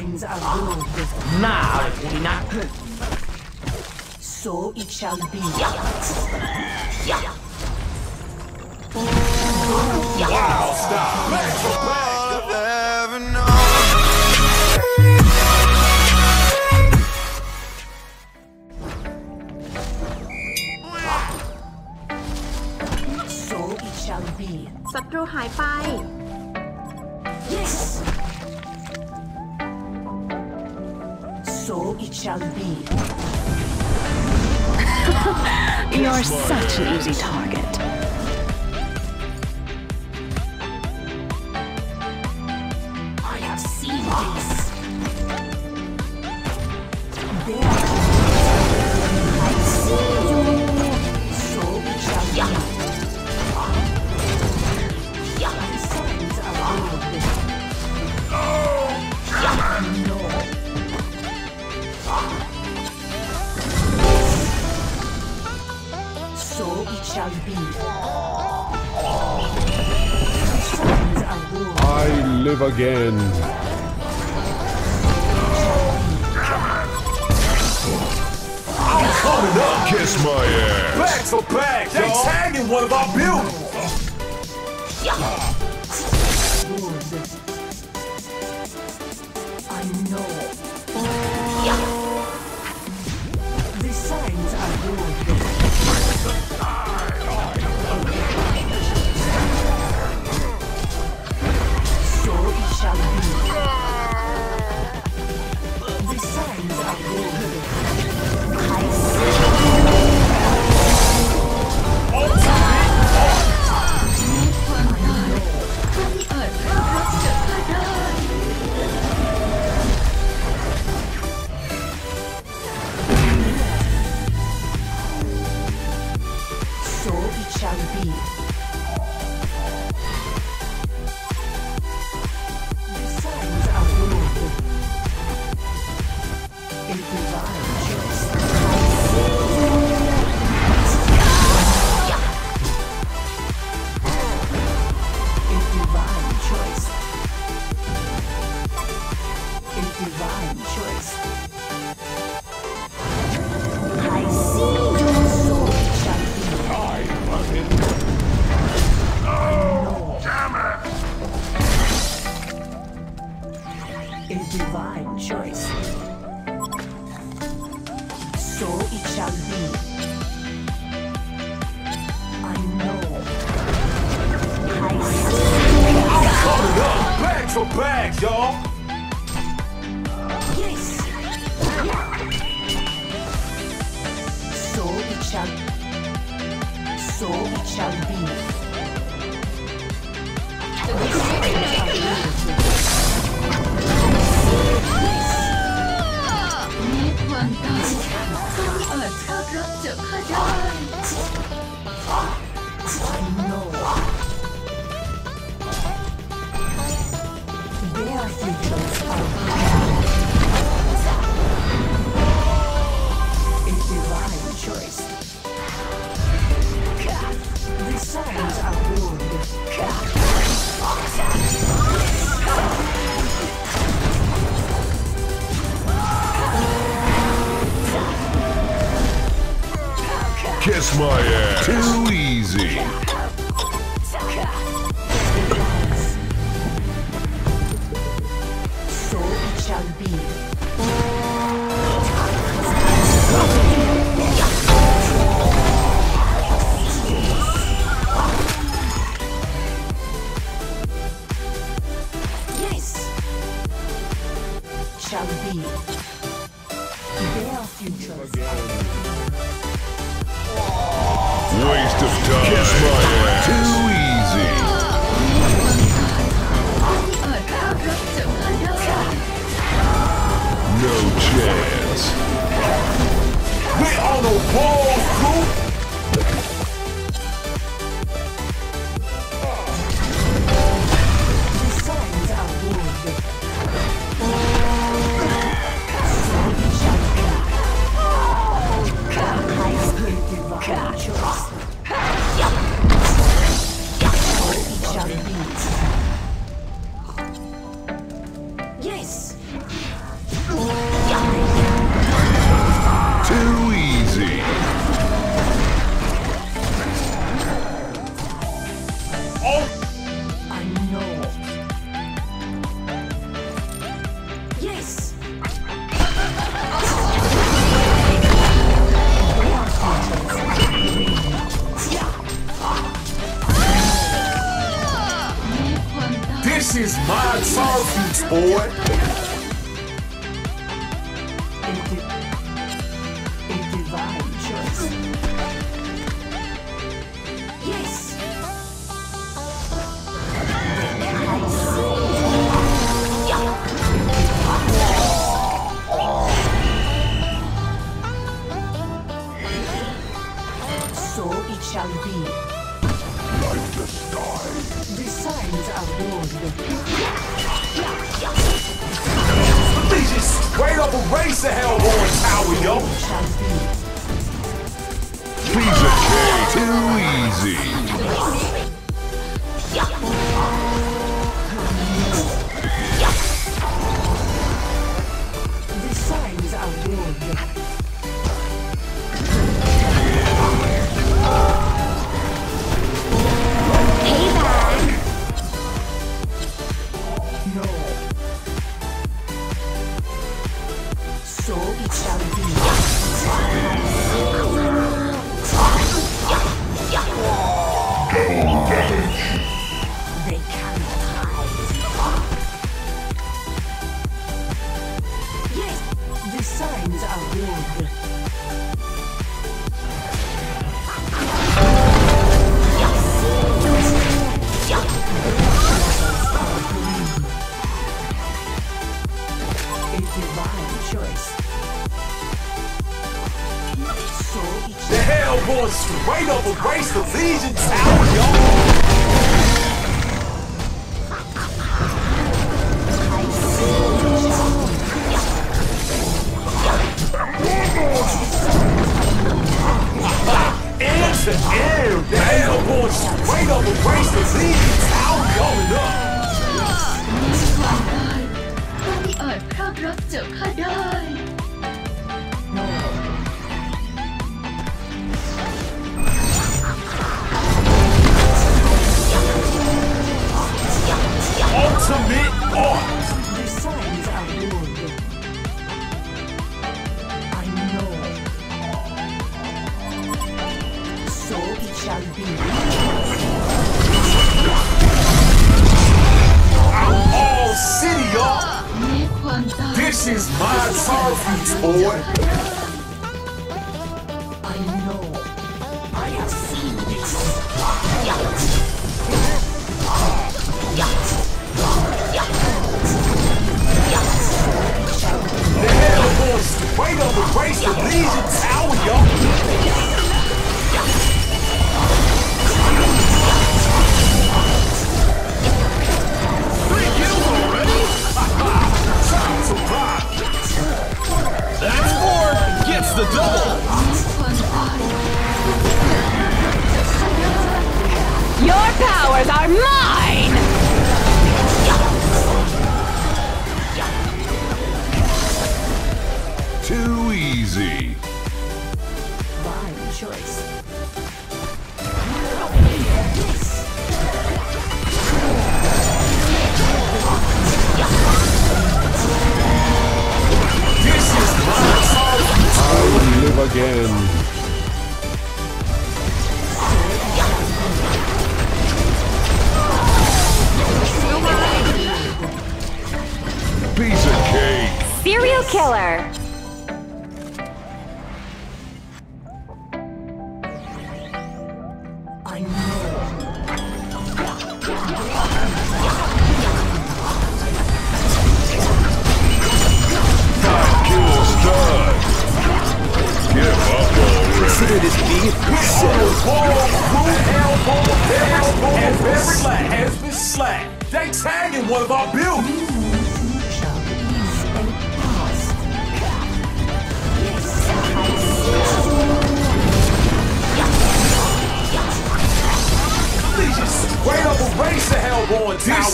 signs of world wisdom. Now, so it shall be. Wow, stop. So it shall be. ศัตรูหายไป Yes. So it shall be. You're such an easy target. I have seen this. There. I see you. So it shall be. So it shall be. I live again. I'm coming up, kiss my ass. Back to back, they tagging one of our buildings. I know. The signs are good. Kiss my ass. Too easy. So it shall be. Yes. Shall be. Their futures. Waste of time. Kiss my ass. Too easy. No chance. We on a wall, cool. The signs are good. Oh, God. Divine choice. Yes! This is my sausage, boy! Shall be like the stars. The signs are born. Let me just straight up erase the Hellborn Tower, yo. These are too easy. The signs are born. Straight up erase the Legion Tower, yo! It's the air! The Hellborn straight up erase the Legion Tower going up! Ultimate art! The signs are good. I know. So it shall be. I'm all city up! This is my target, boy! I know. I have seen this. The Hellborn straight up erase the Legion Tower, yo! Thank you already! Time to rock! That score gets the double! Your powers are mine! Too easy. My choice. This is my fault. I will live again. Piece of cake. Serial killer.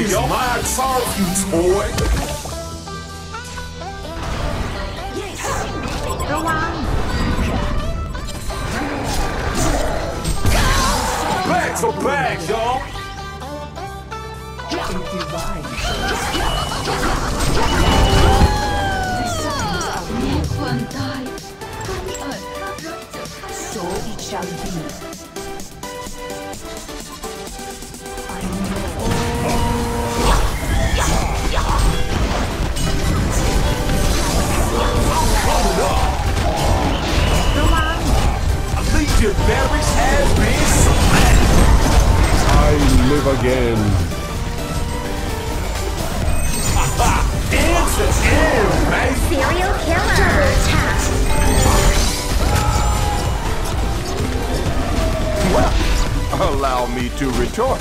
Divine. barracks has been suppressed. I live again. It's the end, mate. Serial killer attack. Well, allow me to retort.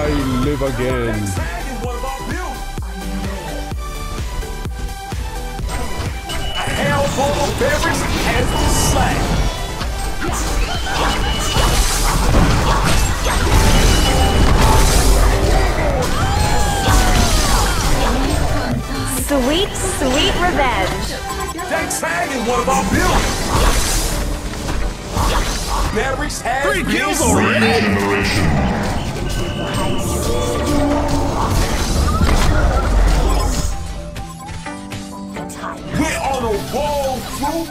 I live again. A hell full of beverage has been slain. Sweet, sweet revenge. Thanks, Hagen. What about Bill? Beverage has 3 kills already. We're on a wall, crew.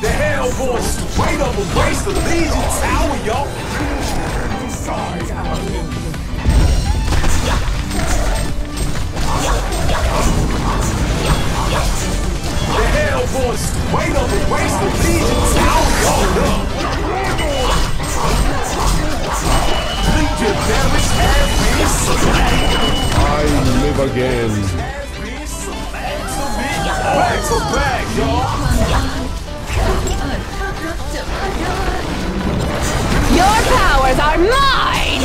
The hell going straight up and race the Legion Tower, y'all. The hell going straight up and race the Legion again. Back to back, y'all. Your powers are mine.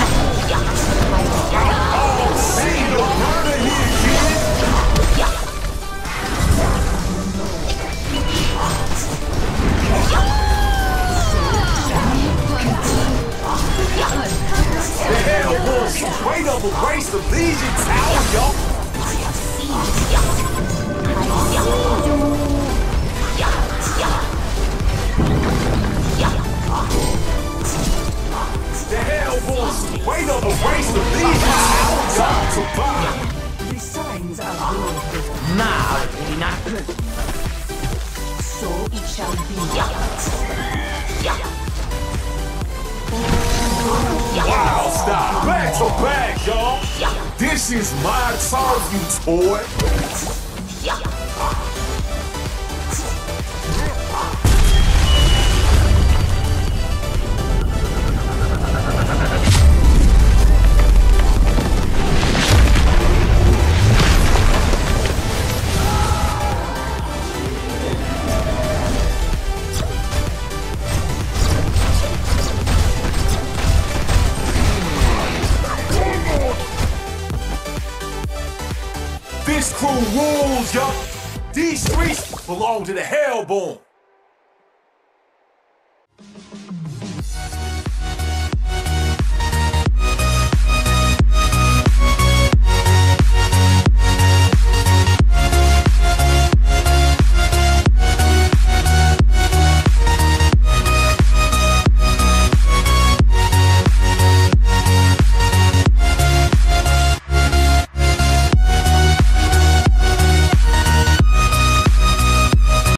Oh, see you murder here, kid. The hell will straight up erase the Legion Tower, y'all. The hell was way to erase the Legion. The signs are good. So it shall be. Wow, stop. Back to back, y'all. This is my target, toy. This crew rules, y'all. These streets belong to the Hellborn.